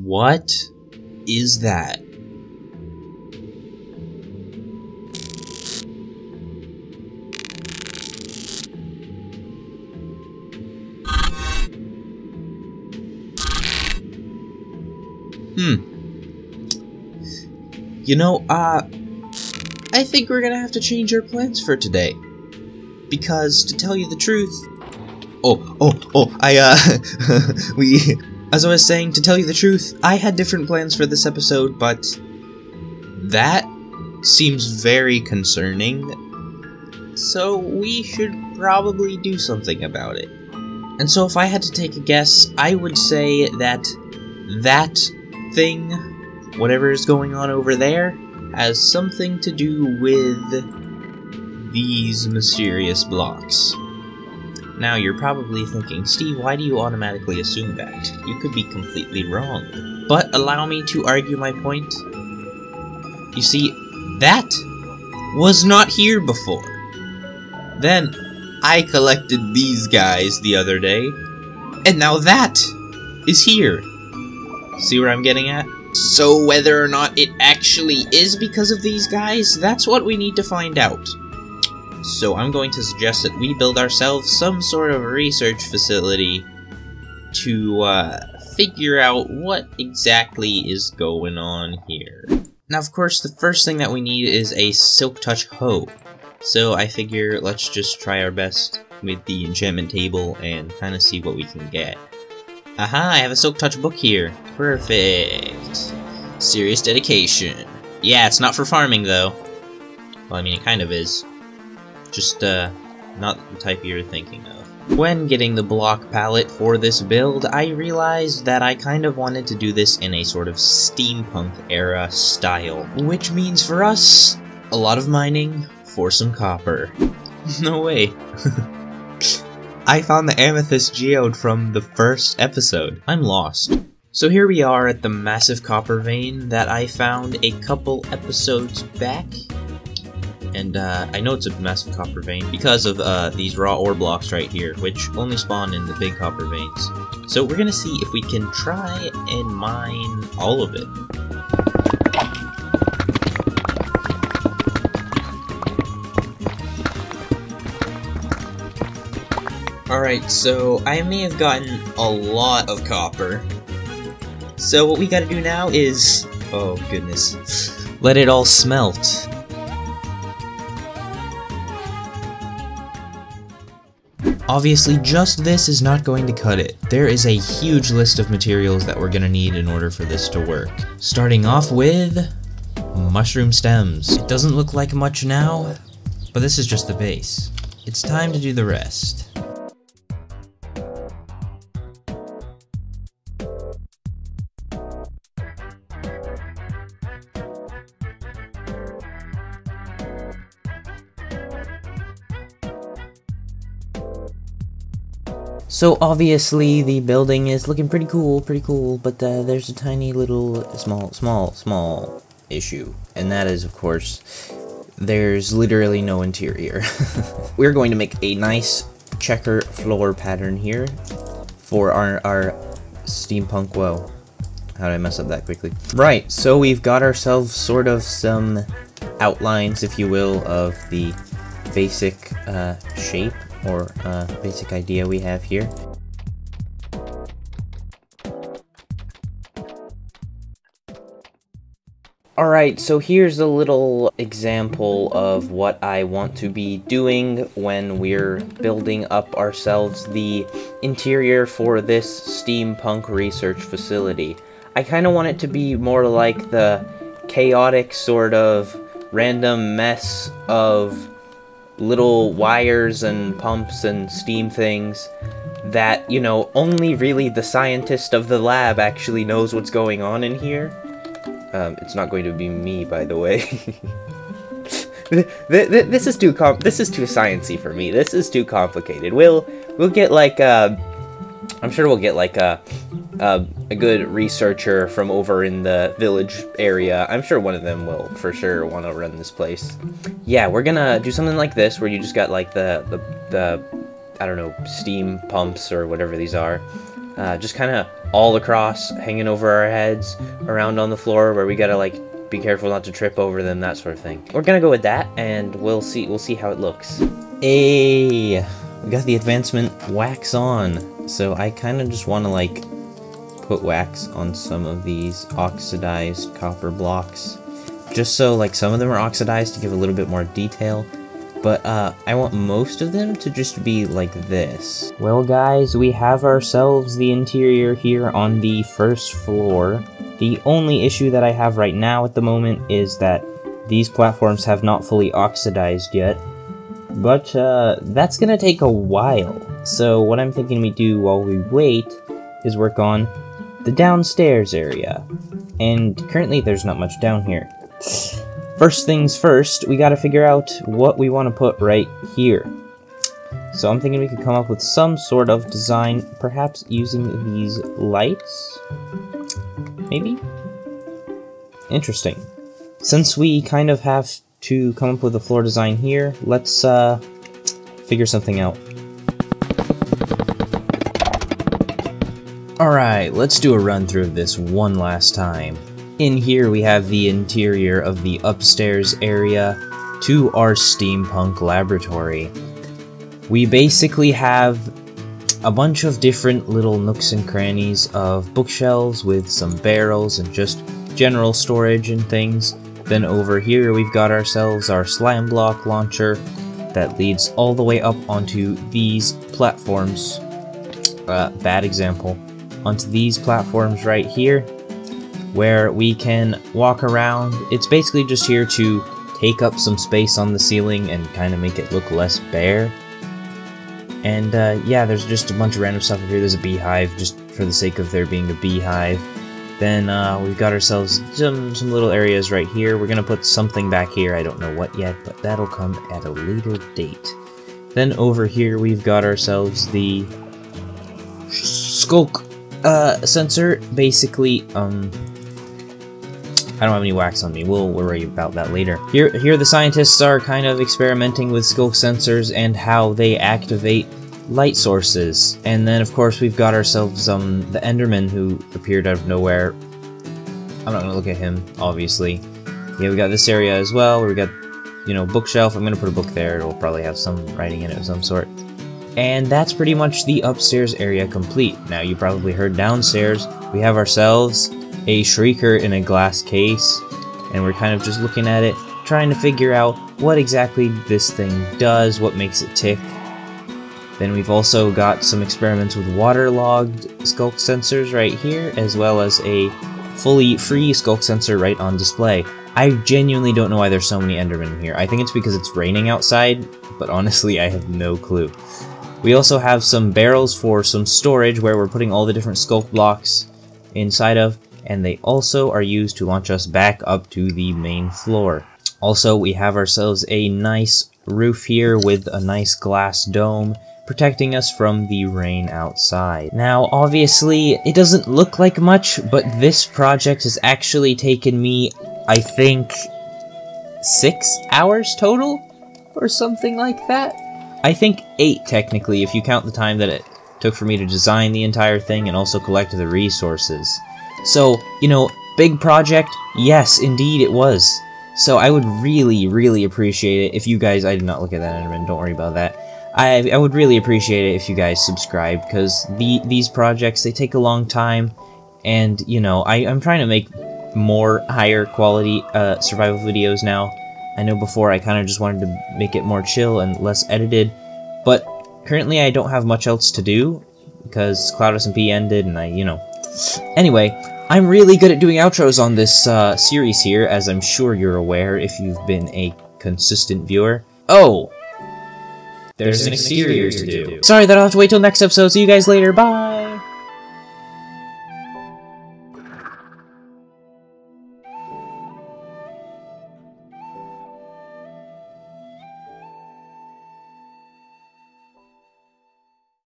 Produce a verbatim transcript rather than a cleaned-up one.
What is that? Hmm. You know, uh, I think we're gonna have to change our plans for today. Because, to tell you the truth... Oh, oh, oh, I, uh, we... As I was saying, to tell you the truth, I had different plans for this episode, but... that seems very concerning. So, we should probably do something about it. And so, if I had to take a guess, I would say that that thing... whatever is going on over there has something to do with these mysterious blocks. Now you're probably thinking, Steve, why do you automatically assume that? You could be completely wrong. But allow me to argue my point. You see, that was not here before. Then I collected these guys the other day, and now that is here. See where I'm getting at? So whether or not it actually is because of these guys, that's what we need to find out. So I'm going to suggest that we build ourselves some sort of a research facility to uh, figure out what exactly is going on here. Now of course the first thing that we need is a Silk Touch Hoe. So I figure let's just try our best with the enchantment table and kind of see what we can get. Aha, I have a Silk Touch book here. Perfect. Serious dedication. Yeah, it's not for farming, though. Well, I mean, it kind of is. Just, uh, not the type you're thinking of. When getting the block palette for this build, I realized that I kind of wanted to do this in a sort of steampunk-era style. Which means for us, a lot of mining for some copper. No way. I found the Amethyst Geode from the first episode. I'm lost. So here we are at the massive copper vein that I found a couple episodes back. And uh, I know it's a massive copper vein because of uh, these raw ore blocks right here, which only spawn in the big copper veins. So we're gonna see if we can try and mine all of it. Alright, so I may have gotten a lot of copper. So what we gotta do now is... oh goodness. Let it all smelt. Obviously just this is not going to cut it. There is a huge list of materials that we're gonna need in order for this to work. Starting off with... mushroom stems. It doesn't look like much now, but this is just the base. It's time to do the rest. So obviously the building is looking pretty cool, pretty cool, but uh, there's a tiny little small, small, small issue. And that is, of course, there's literally no interior. We're going to make a nice checker floor pattern here for our, our steampunk well. How did I mess up that quickly? Right, so we've got ourselves sort of some outlines, if you will, of the basic uh, shape. or uh, basic idea we have here. Alright, so here's a little example of what I want to be doing when we're building up ourselves the interior for this steampunk research facility. I kind of want it to be more like the chaotic sort of random mess of little wires and pumps and steam things that, you know, only really the scientist of the lab actually knows what's going on in here. Um, it's not going to be me, by the way. This is too com- this is too science-y for me. This is too complicated. We'll, we'll get like, uh, I'm sure we'll get like a, a, a good researcher from over in the village area. I'm sure one of them will for sure want to run this place. Yeah, we're gonna do something like this where you just got like the, the, the I don't know, steam pumps or whatever these are. Uh, just kind of all across, hanging over our heads, around on the floor, where we gotta like be careful not to trip over them, that sort of thing. We're gonna go with that, and we'll see. We'll see how it looks. Hey, we got the advancement wax on. So I kind of just want to like put wax on some of these oxidized copper blocks, just so like some of them are oxidized to give a little bit more detail. But uh, I want most of them to just be like this. Well guys, we have ourselves the interior here on the first floor. The only issue that I have right now at the moment is that these platforms have not fully oxidized yet. But uh, that's gonna take a while. So what I'm thinking we do while we wait is work on the downstairs area. And currently there's not much down here. First things first, we gotta figure out what we want to put right here. So I'm thinking we could come up with some sort of design, perhaps using these lights? Maybe? Interesting. Since we kind of have to come up with a floor design here, let's uh, figure something out. Alright, let's do a run through of this one last time. In here we have the interior of the upstairs area to our steampunk laboratory. We basically have a bunch of different little nooks and crannies of bookshelves with some barrels and just general storage and things. Then over here we've got ourselves our slime block launcher that leads all the way up onto these platforms. Uh, bad example. Onto these platforms right here, where we can walk around. It's basically just here to take up some space on the ceiling and kind of make it look less bare. And uh, yeah, there's just a bunch of random stuff here. There's a beehive, just for the sake of there being a beehive. Then uh, we've got ourselves some, some little areas right here. We're gonna put something back here, I don't know what yet, but that'll come at a later date. Then over here we've got ourselves the Skulk uh, sensor, basically. um, I don't have any wax on me, we'll worry about that later. Here here the scientists are kind of experimenting with Skulk sensors and how they activate light sources. And then of course we've got ourselves um, the Enderman, who appeared out of nowhere. I'm not gonna look at him, obviously. Yeah, we got this area as well, where we got, you know, bookshelf. I'm gonna put a book there, it'll probably have some writing in it of some sort. And that's pretty much the upstairs area complete. Now you probably heard downstairs, we have ourselves a shrieker in a glass case, and we're kind of just looking at it, trying to figure out what exactly this thing does, what makes it tick. Then we've also got some experiments with waterlogged Skulk sensors right here, as well as a fully free Skulk sensor right on display. I genuinely don't know why there's so many Endermen here. I think it's because it's raining outside, but honestly I have no clue. We also have some barrels for some storage where we're putting all the different Skulk blocks inside of, and they also are used to launch us back up to the main floor. Also, we have ourselves a nice roof here with a nice glass dome, protecting us from the rain outside. Now, obviously, it doesn't look like much, but this project has actually taken me, I think, six hours total? Or something like that? I think eight, technically, if you count the time that it took for me to design the entire thing and also collect the resources. So, you know, big project, yes, indeed it was. So I would really, really appreciate it if you guys... I did not look at that Enderman, don't worry about that. I, I would really appreciate it if you guys subscribe, because the, these projects, they take a long time. And, you know, I, I'm trying to make more higher quality uh, survival videos now. I know before I kind of just wanted to make it more chill and less edited. But currently I don't have much else to do, because Cloud S M P ended and I, you know... Anyway, I'm really good at doing outros on this uh, series here, as I'm sure you're aware if you've been a consistent viewer. Oh! There's, There's an exterior, exterior to do. Sorry that I'll have to wait till next episode, see you guys later, bye!